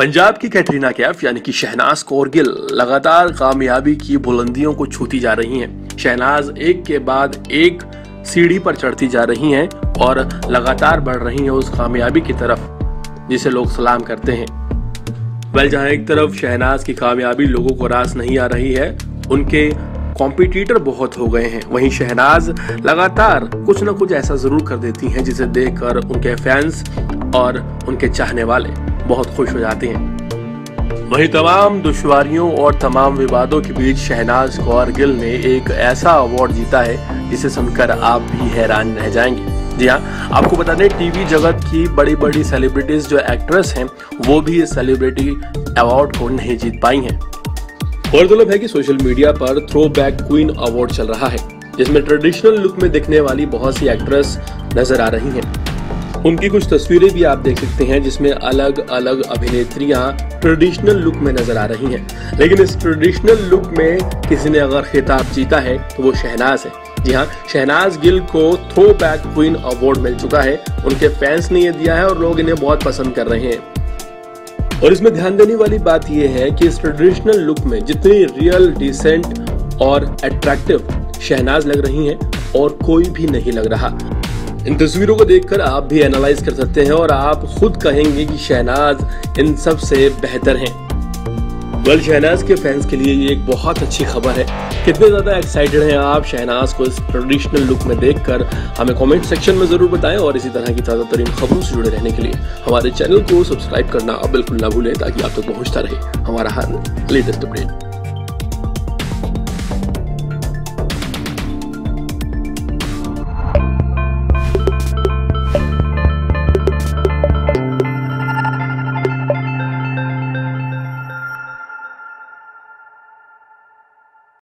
पंजाब की कैटरीना कैफ यानी कि शहनाज गिल लगातार कामयाबी की बुलंदियों को छूती जा रही हैं। शहनाज एक के बाद एक सीढ़ी पर चढ़ती जा रही हैं और लगातार बढ़ रही हैं उस कामयाबी की तरफ जिसे लोग सलाम करते हैं। वह जहां एक तरफ शहनाज की कामयाबी लोगों को रास नहीं आ रही है, उनके कॉम्पिटिटर बहुत हो गए हैं, वहीं शहनाज लगातार कुछ न कुछ ऐसा जरूर कर देती हैं जिसे देखकर उनके फैंस और उनके चाहने वाले बहुत खुश हो जाते हैं। वहीं तमाम दुश्वारियों और तमाम विवादों के बीच शहनाज कौर गिल ने एक ऐसा अवार्ड जीता है जिसे सुनकर आप भी हैरान रह जाएंगे। जी हाँ, आपको बता दें टीवी जगत की बड़ी बड़ी सेलिब्रिटीज जो एक्ट्रेस हैं वो भी इस सेलिब्रिटी अवार्ड को नहीं जीत पाई हैं। गौरतलब है कि सोशल मीडिया पर थ्रो बैक क्वीन अवार्ड चल रहा है जिसमें ट्रेडिशनल लुक में दिखने वाली बहुत सी एक्ट्रेस नजर आ रही हैं। उनकी कुछ तस्वीरें भी आप देख सकते हैं जिसमें अलग अलग अभिनेत्रियां ट्रेडिशनल लुक में नजर आ रही हैं। लेकिन इस ट्रेडिशनल लुक में किसी ने अगर खिताब जीता है तो वो शहनाज है। जी हाँ, शहनाज गिल को थ्रो बैक क्वीन अवार्ड मिल चुका है। उनके फैंस ने ये दिया है और लोग इन्हें बहुत पसंद कर रहे हैं। और इसमें ध्यान देने वाली बात यह है कि इस ट्रेडिशनल लुक में जितनी रियल, डिसेंट और अट्रैक्टिव शहनाज लग रही हैं और कोई भी नहीं लग रहा। इन तस्वीरों को देखकर आप भी एनालाइज कर सकते हैं और आप खुद कहेंगे कि शहनाज इन सब से बेहतर हैं। वेल, शहनाज के फैंस के लिए ये एक बहुत अच्छी खबर है। कितने ज्यादा एक्साइटेड हैं आप शहनाज को इस ट्रेडिशनल लुक में देखकर, हमें कमेंट सेक्शन में जरूर बताएं और इसी तरह की ताज़ा तरीन खबरों से जुड़े रहने के लिए हमारे चैनल को सब्सक्राइब करना अब बिल्कुल ना भूलें ताकि आप तक पहुंचता रहे हमारा हर लेटेस्ट अपडेट।